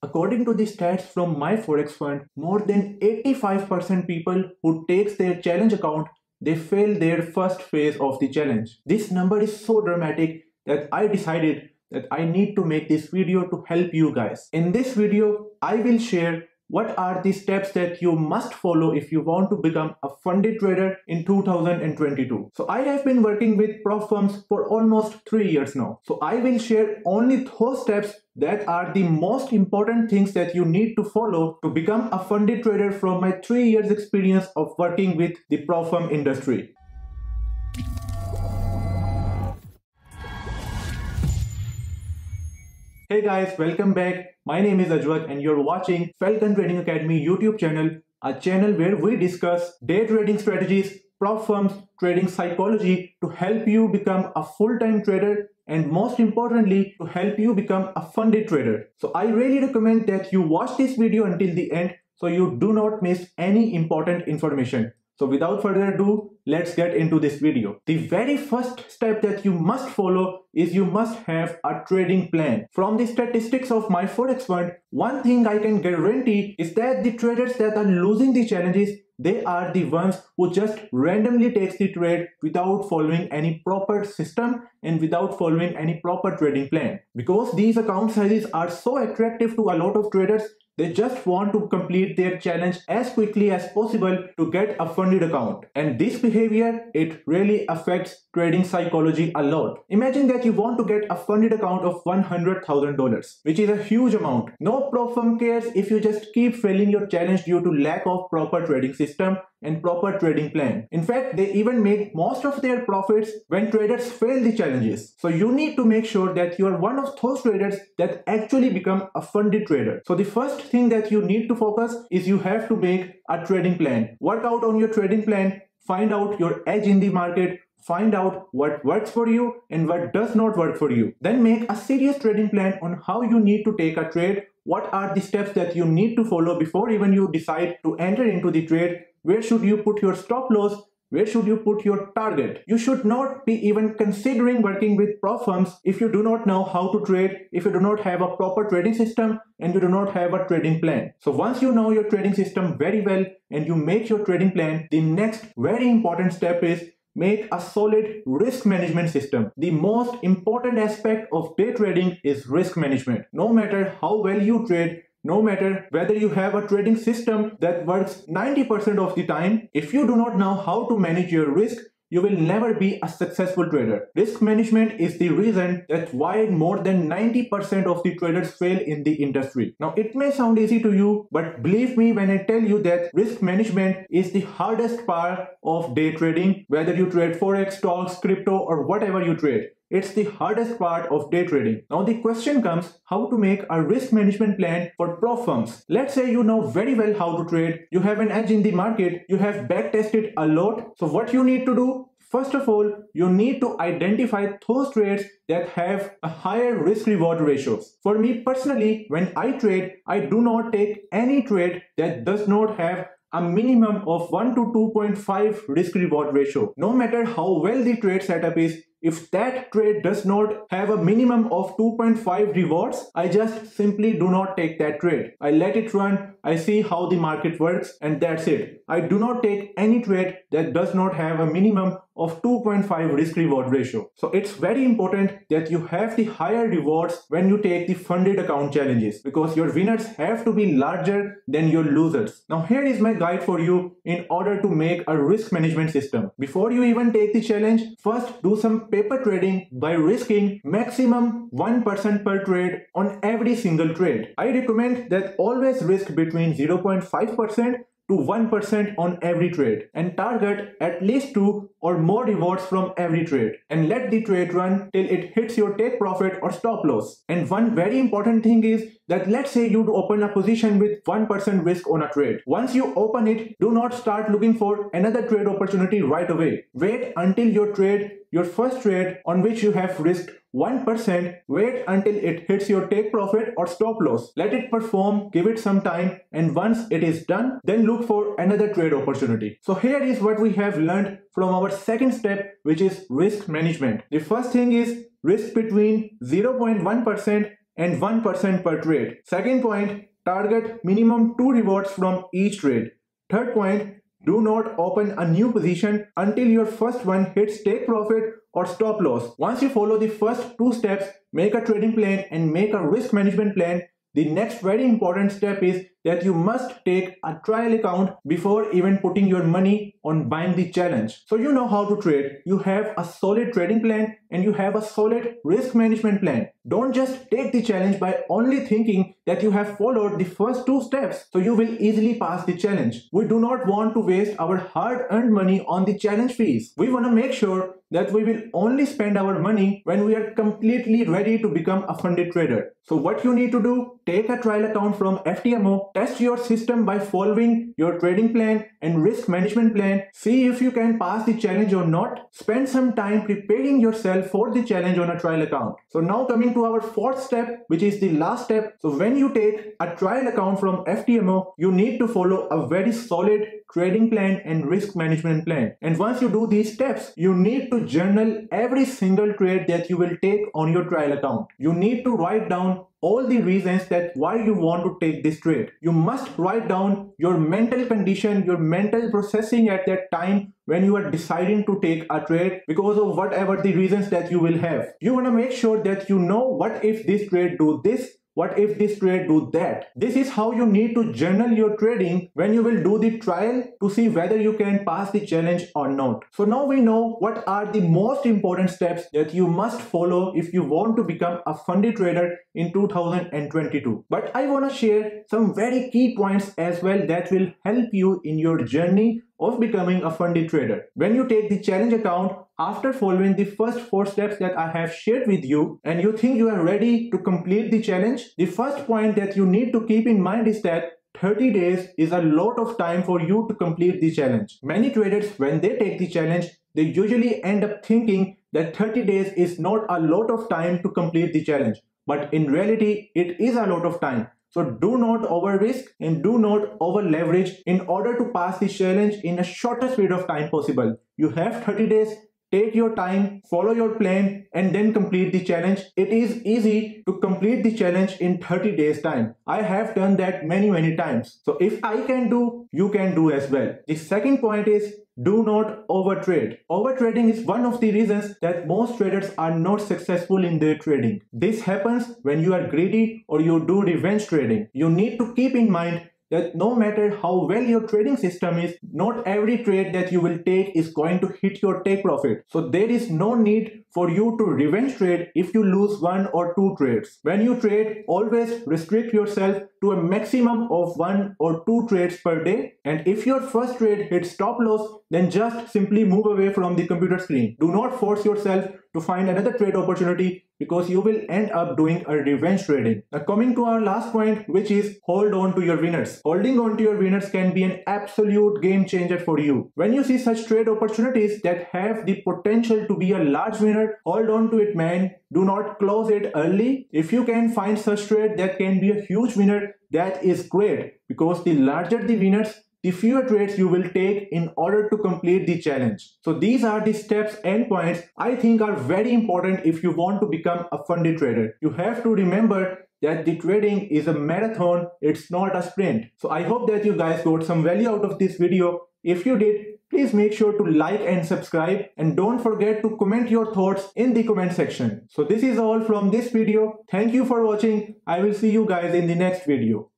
According to the stats from my Forex fund, more than 85% people who takes their challenge account, they fail their first phase of the challenge. This number is so dramatic that I decided that I need to make this video to help you guys. In this video, I will share what are the steps that you must follow if you want to become a funded trader in 2022. So I have been working with prop firms for almost 3 years now. So I will share only those steps that are the most important things that you need to follow to become a funded trader from my 3 years experience of working with the prop firm industry. Hey guys, welcome back. My name is Ajwak and you're watching Falcon Trading Academy YouTube channel, a channel where we discuss day trading strategies, prop firms, trading psychology to help you become a full-time trader and most importantly to help you become a funded trader. So I really recommend that you watch this video until the end so you do not miss any important information. So without further ado, let's get into this video. The very first step that you must follow is you must have a trading plan. From the statistics of my Forex fund, one thing I can guarantee is that the traders that are losing the challenges, they are the ones who just randomly takes the trade without following any proper system and without following any proper trading plan. Because these account sizes are so attractive to a lot of traders, they just want to complete their challenge as quickly as possible to get a funded account. And this behavior, it really affects trading psychology a lot. Imagine that you want to get a funded account of $100,000, which is a huge amount. No prop firm cares if you just keep failing your challenge due to lack of proper trading system and proper trading plan. In fact, they even make most of their profits when traders fail the challenges. So you need to make sure that you are one of those traders that actually become a funded trader. So the first thing that you need to focus is you have to make a trading plan. Work out on your trading plan, find out your edge in the market, find out what works for you and what does not work for you. Then make a serious trading plan on how you need to take a trade, what are the steps that you need to follow before even you decide to enter into the trade, where should you put your stop loss, where should you put your target. You should not be even considering working with prop firms if you do not know how to trade, if you do not have a proper trading system and you do not have a trading plan. So once you know your trading system very well and you make your trading plan, the next very important step is make a solid risk management system. The most important aspect of day trading is risk management. No matter how well you trade, no matter whether you have a trading system that works 90% of the time, if you do not know how to manage your risk, you will never be a successful trader. Risk management is the reason that why more than 90% of the traders fail in the industry. Now, it may sound easy to you, but believe me when I tell you that risk management is the hardest part of day trading, whether you trade Forex, stocks, crypto, or whatever you trade. It's the hardest part of day trading. Now the question comes, how to make a risk management plan for prop firms. Let's say you know very well how to trade, you have an edge in the market, you have back tested a lot. So what you need to do? First of all, you need to identify those trades that have a higher risk-reward ratios. For me personally, when I trade, I do not take any trade that does not have a minimum of 1 to 2.5 risk-reward ratio. No matter how well the trade setup is, if that trade does not have a minimum of 2.5 rewards, I just simply do not take that trade. I let it run, I see how the market works and that's it. I do not take any trade that does not have a minimum of 2.5 risk reward ratio. So it's very important that you have the higher rewards when you take the funded account challenges because your winners have to be larger than your losers. Now here is my guide for you in order to make a risk management system. Before you even take the challenge, first do some paper trading by risking maximum 1% per trade on every single trade. I recommend that always risk between 0.5% to 1% on every trade and target at least 2 or more rewards from every trade and let the trade run till it hits your take profit or stop loss. And one very important thing is that let's say you open a position with 1% risk on a trade. Once you open it, do not start looking for another trade opportunity right away. Wait until your trade, your first trade on which you have risked 1%, wait until it hits your take profit or stop loss. Let it perform, give it some time, and once it is done, then look for another trade opportunity. So here is what we have learned from our second step, which is risk management. The first thing is risk between 0.1% and 1% per trade. Second point, target minimum 2 rewards from each trade. Third point, do not open a new position until your first one hits take profit or stop loss. Once you follow the first two steps, make a trading plan and make a risk management plan, the next very important step is that you must take a trial account before even putting your money on buying the challenge. So you know how to trade, you have a solid trading plan and you have a solid risk management plan. Don't just take the challenge by only thinking that you have followed the first two steps, so you will easily pass the challenge. We do not want to waste our hard-earned money on the challenge fees. We want to make sure that we will only spend our money when we are completely ready to become a funded trader. So what you need to do, take a trial account from FTMO, test your system by following your trading plan and risk management plan, see if you can pass the challenge or not, spend some time preparing yourself for the challenge on a trial account. So now coming to our fourth step, which is the last step. So when you take a trial account from FTMO, you need to follow a very solid trading plan and risk management plan. And once you do these steps, you need to journal every single trade that you will take on your trial account. You need to write down all the reasons that why you want to take this trade. You must write down your mental condition, your mental processing at that time when you are deciding to take a trade because of whatever the reasons that you will have. You want to make sure that you know what if this trade do this, what if this trade do that? This is how you need to journal your trading when you will do the trial to see whether you can pass the challenge or not. So now we know what are the most important steps that you must follow if you want to become a funded trader in 2022. But I want to share some very key points as well that will help you in your journey of becoming a funded trader. When you take the challenge account, after following the first four steps that I have shared with you and you think you are ready to complete the challenge, the first point that you need to keep in mind is that 30 days is a lot of time for you to complete the challenge. Many traders, when they take the challenge, they usually end up thinking that 30 days is not a lot of time to complete the challenge. But in reality, it is a lot of time. So do not over risk and do not over leverage in order to pass the challenge in the shortest period of time possible. You have 30 days, take your time, follow your plan and then complete the challenge. It is easy to complete the challenge in 30 days time. I have done that many times. So if I can do, you can do as well. The second point is, do not overtrade. Overtrading is one of the reasons that most traders are not successful in their trading. This happens when you are greedy or you do revenge trading. You need to keep in mind that no matter how well your trading system is, not every trade that you will take is going to hit your take profit. So there is no need for you to revenge trade if you lose one or two trades. When you trade, always restrict yourself to a maximum of one or two trades per day. And if your first trade hits stop loss, then just simply move away from the computer screen. Do not force yourself to find another trade opportunity because you will end up doing a revenge trading. Now coming to our last point, which is hold on to your winners. Holding on to your winners can be an absolute game changer for you. When you see such trade opportunities that have the potential to be a large winner, hold on to it, man. Do not close it early. If you can find such trade that can be a huge winner, that is great, because the larger the winners, the fewer trades you will take in order to complete the challenge. So these are the steps and points I think are very important if you want to become a funded trader. You have to remember that the trading is a marathon, it's not a sprint. So I hope that you guys got some value out of this video. If you did, please make sure to like and subscribe, and don't forget to comment your thoughts in the comment section. So this is all from this video. Thank you for watching. I will see you guys in the next video.